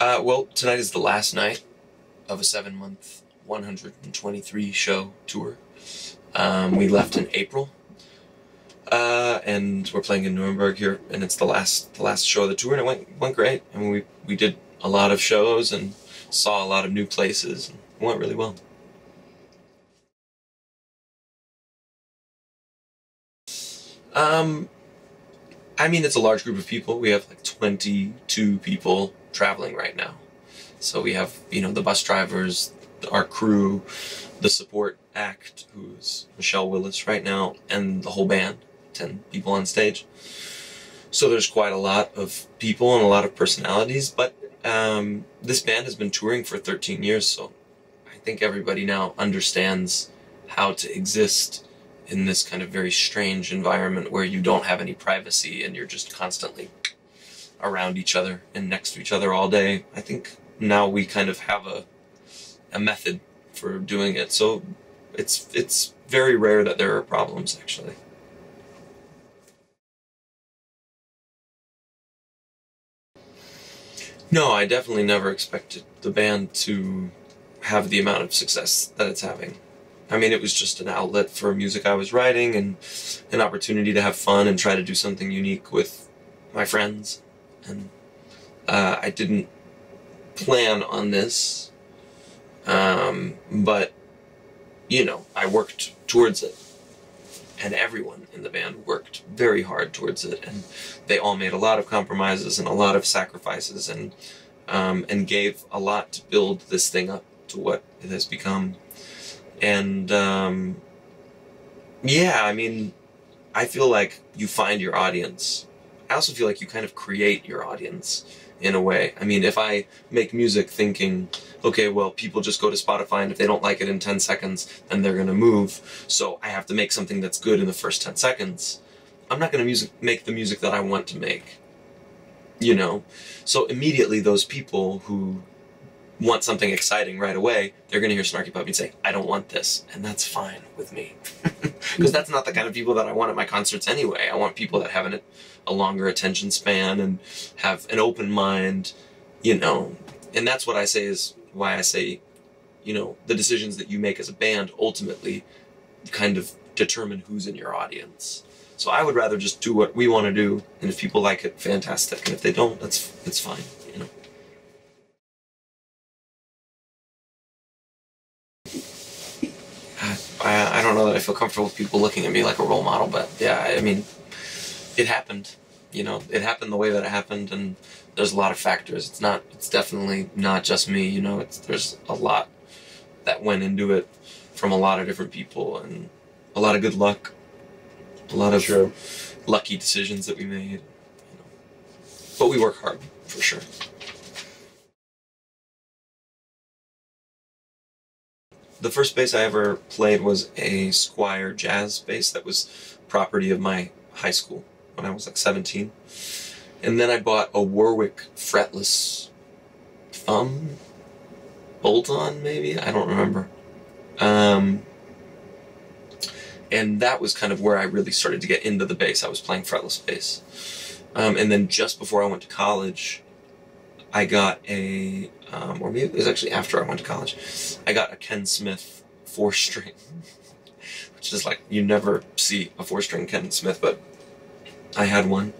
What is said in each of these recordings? Well, tonight is the last night of a 7-month, 123 show tour. We left in April, and we're playing in Nuremberg here, and it's the last show of the tour, and it went great. I mean, we did a lot of shows and saw a lot of new places, and it went really well. I mean, it's a large group of people. We have like 22 people traveling right now. So we have, you know, the bus drivers, our crew, the support act, who's Michelle Willis right now, and the whole band, 10 people on stage. So there's quite a lot of people and a lot of personalities, but this band has been touring for 13 years, so I think everybody now understands how to exist in this kind of very strange environment where you don't have any privacy and you're just constantly around each other and next to each other all day. I think now we kind of have a method for doing it, so it's very rare that there are problems, actually. No, I definitely never expected the band to have the amount of success that it's having. I mean, it was just an outlet for music I was writing and an opportunity to have fun and try to do something unique with my friends. And I didn't plan on this, but, you know, I worked towards it. And everyone in the band worked very hard towards it. And they all made a lot of compromises and a lot of sacrifices and gave a lot to build this thing up to what it has become. And, yeah, I mean, I feel like you find your audience. I also feel like you kind of create your audience in a way. I mean, if I make music thinking, okay, well, people just go to Spotify and if they don't like it in 10 seconds, then they're going to move. So I have to make something that's good in the first 10 seconds. I'm not going to make the music that I want to make, you know? So immediately those people who want something exciting right away, they're going to hear Snarky Puppy and say, I don't want this. And that's fine with me. Because that's not the kind of people that I want at my concerts anyway. I want people that have a longer attention span and have an open mind, you know. And that's what I say is why I say, you know, the decisions that you make as a band ultimately kind of determine who's in your audience. So I would rather just do what we want to do. And if people like it, fantastic. And if they don't, that's fine. I don't know that I feel comfortable with people looking at me like a role model, but yeah, I mean, it happened, you know, it happened the way that it happened, and there's a lot of factors. It's definitely not just me, you know, there's a lot that went into it from a lot of different people, and a lot of good luck, a lot of lucky decisions that we made, you know. But we work hard, for sure. The first bass I ever played was a Squire jazz bass that was property of my high school when I was like 17. And then I bought a Warwick fretless thumb bolt-on, maybe? I don't remember. And that was kind of where I really started to get into the bass. I was playing fretless bass. And then just before I went to college, I got a, or maybe it was actually after I went to college, I got a Ken Smith 4-string, which is like, you never see a 4-string Ken Smith, but I had one.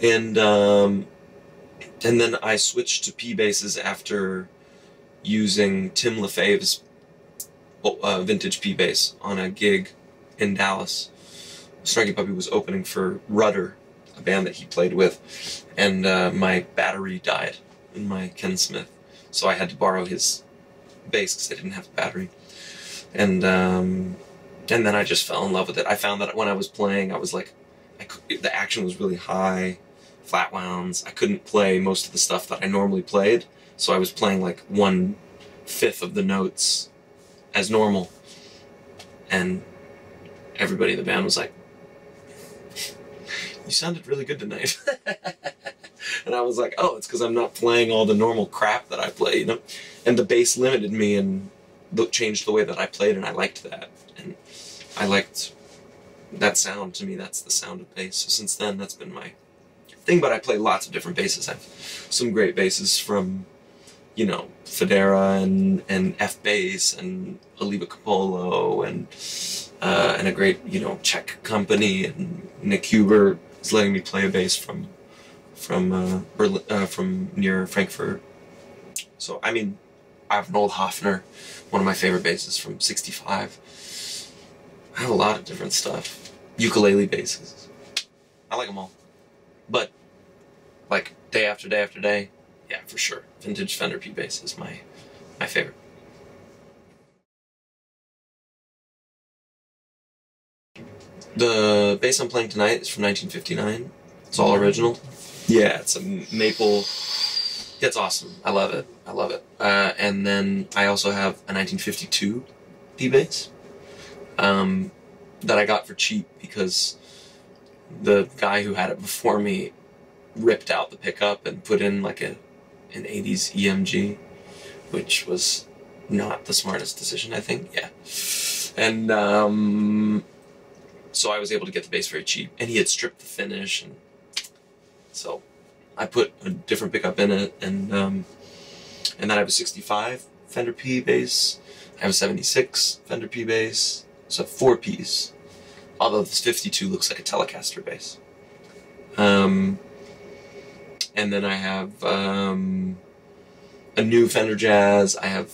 And then I switched to P basses after using Tim Lefebvre's vintage P bass on a gig in Dallas. Snarky Puppy was opening for Rudder, a band that he played with, and my battery died in my Ken Smith, so I had to borrow his bass because I didn't have a battery, and then I just fell in love with it. I found that when I was playing, I was like, the action was really high, flat wounds. I couldn't play most of the stuff that I normally played, so I was playing like 1/5 of the notes as normal, and everybody in the band was like, you sounded really good tonight. And I was like, oh, it's because I'm not playing all the normal crap that I play, you know? And the bass limited me and changed the way that I played, and I liked that. And I liked that sound. To me, that's the sound of bass. So since then, that's been my thing, but I play lots of different basses. I have some great basses from, you know, Fedora and F Bass and Aliva Coppolo and a great, you know, Czech company, and Nick Huber is letting me play a bass from near Frankfurt. So I mean, I have an old Hoffner, one of my favorite basses from '65. I have a lot of different stuff. Ukulele basses. I like them all. But, like, day after day after day, yeah, for sure. Vintage Fender P bass is my favorite. The bass I'm playing tonight is from 1959. It's all original. Yeah, it's a maple. It's awesome. I love it. I love it. And then I also have a 1952 P bass that I got for cheap because the guy who had it before me ripped out the pickup and put in like an 80s EMG, which was not the smartest decision, I think. Yeah. And so I was able to get the bass very cheap, and he had stripped the finish, and so I put a different pickup in it, and then I have a 65 Fender P bass, I have a 76 Fender P bass, so 4 Ps, although this 52 looks like a Telecaster bass. And then I have a new Fender Jazz. I have,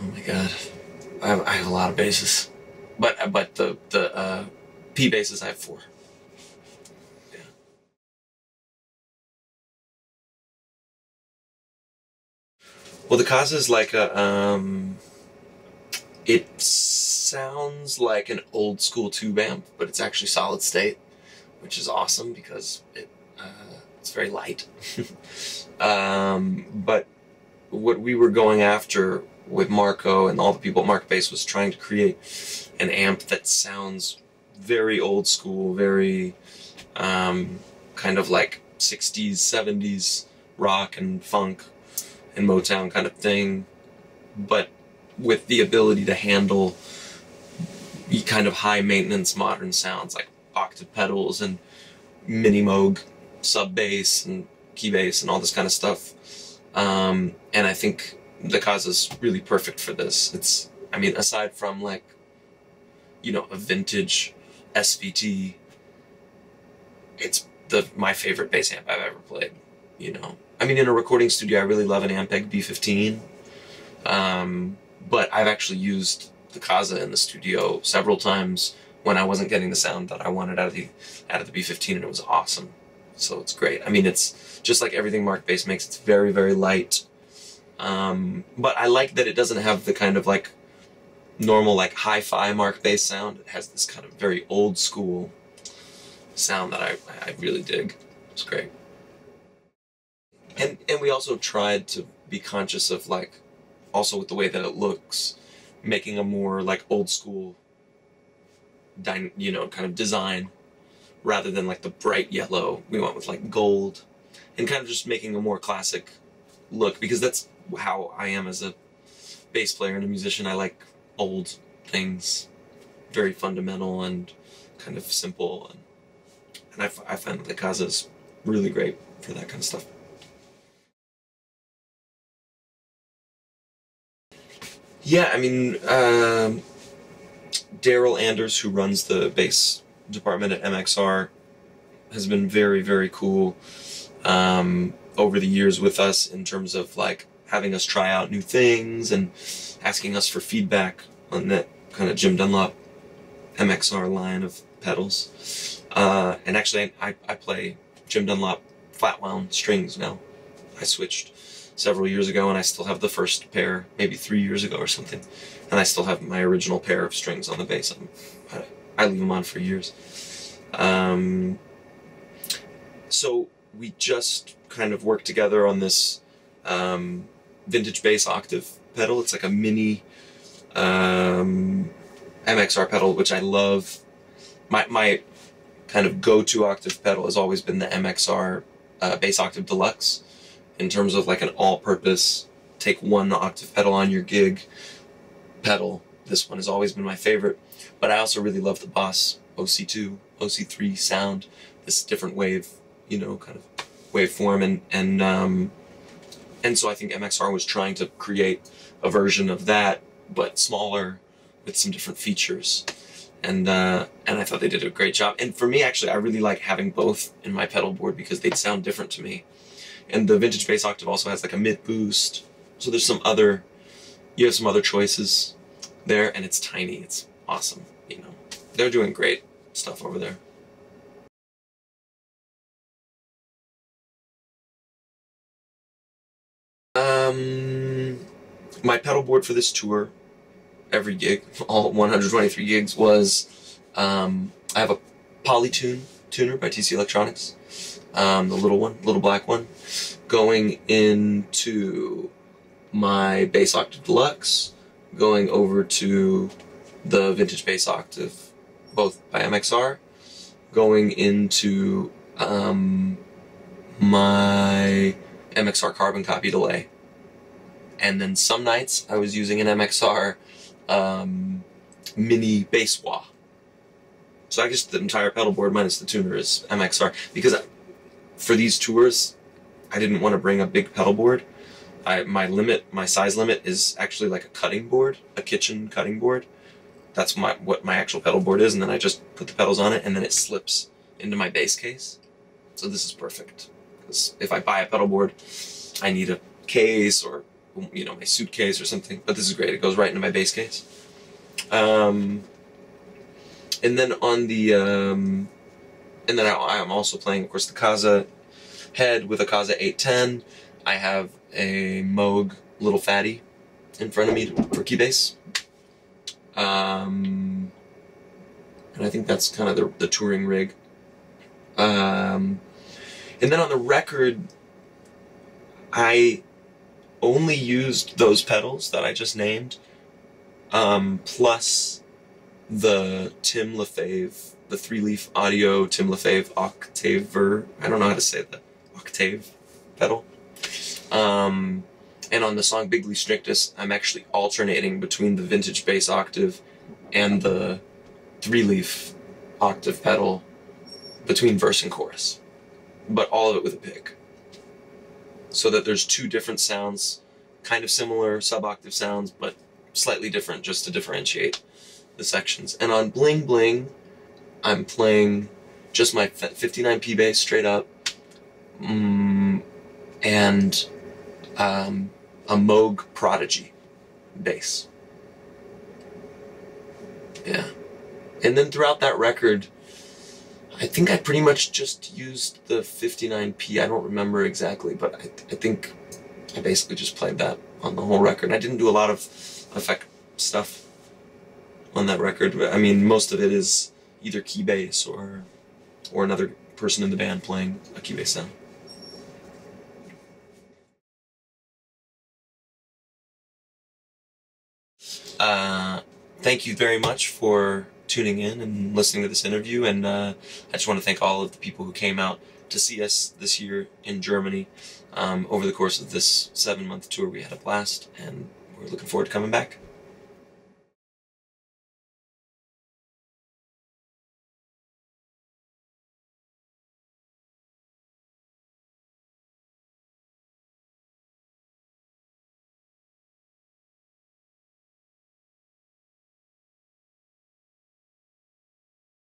oh my god, I have a lot of basses, but the P basses I have 4. Well, the Casa is like a, it sounds like an old school tube amp, but it's actually solid state, which is awesome because it's very light. But what we were going after with Marco and all the people at Markbass was trying to create an amp that sounds very old school, very kind of like 60s, 70s rock and funk and Motown kind of thing, but with the ability to handle kind of high maintenance modern sounds like octave pedals and mini Moog sub bass and key bass and all this kind of stuff. And I think the Casa's really perfect for this. It's, I mean, aside from like, you know, a vintage SVT, it's my favorite bass amp I've ever played, you know. I mean, in a recording studio, I really love an Ampeg B15, but I've actually used the Casa in the studio several times when I wasn't getting the sound that I wanted out of the B15, and it was awesome. So it's great. I mean, it's just like everything Markbass makes. It's very, very light, but I like that it doesn't have the kind of like normal like hi-fi Markbass sound. It has this kind of very old school sound that I really dig. It's great. And we also tried to be conscious of, like, also with the way that it looks, making a more, like, old school, you know, kind of design, rather than, like, the bright yellow. We went with, like, gold, and kind of just making a more classic look, because that's how I am as a bass player and a musician. I like old things, very fundamental and kind of simple, and I find that the Casa is really great for that kind of stuff. Yeah, I mean, Daryl Anders, who runs the bass department at MXR, has been very, very cool over the years with us in terms of, like, having us try out new things and asking us for feedback on that kind of Jim Dunlop MXR line of pedals. And actually, I play Jim Dunlop flat-wound strings now. I switched several years ago, and I still have the first pair, maybe 3 years ago or something, and I still have my original pair of strings on the bass. I leave them on for years. So we just kind of worked together on this vintage bass octave pedal. It's like a mini MXR pedal, which I love. My kind of go-to octave pedal has always been the MXR bass octave deluxe, in terms of like an all-purpose, take one octave pedal on your gig pedal. This one has always been my favorite, but I also really love the Boss OC2, OC3 sound, this different wave you know, kind of waveform, and so I think MXR was trying to create a version of that, but smaller, with some different features, and I thought they did a great job. And for me, actually, I really like having both in my pedal board because they sound different to me. And the vintage bass octave also has like a mid boost, so there's some other, you have some other choices there, and it's tiny, it's awesome. You know, they're doing great stuff over there. My pedal board for this tour, every gig, all 123 gigs, was I have a Polytune tuner by TC Electronics, the little one, little black one, going into my bass octave deluxe, going over to the vintage bass octave, both by MXR, going into my MXR carbon copy delay. And then some nights I was using an MXR mini bass wah. So I guess the entire pedal board minus the tuner is MXR, because for these tours I didn't want to bring a big pedal board. My size limit is actually like a cutting board, a kitchen cutting board. That's what my actual pedal board is, and then I just put the pedals on it, and then it slips into my bass case. So this is perfect, because if I buy a pedal board, I need a case or, you know, my suitcase or something, but this is great. It goes right into my bass case. And then on the, and then I'm also playing, of course, the Kaza head with a Kaza 810. I have a Moog Little Fatty in front of me for key bass. And I think that's kind of the touring rig. And then on the record, I only used those pedals that I just named, plus the Tim Lefebvre, the 3-leaf audio Tim Lefebvre Octaver, I don't know how to say that, Octave pedal. And on the song Bigly Strictus, I'm actually alternating between the vintage bass octave and the 3-leaf octave pedal between verse and chorus, but all of it with a pick. So that there's two different sounds, kind of similar sub-octave sounds, but slightly different, just to differentiate the sections. And on Bling Bling, I'm playing just my 59P bass straight up, and a Moog Prodigy bass. Yeah. And then throughout that record, I think I pretty much just used the 59P. I don't remember exactly, but I think I basically just played that on the whole record. I didn't do a lot of effect stuff on that record. I mean, most of it is either key bass or another person in the band playing a key bass sound. Thank you very much for tuning in and listening to this interview, and I just want to thank all of the people who came out to see us this year in Germany. Over the course of this 7-month tour, we had a blast, and we're looking forward to coming back.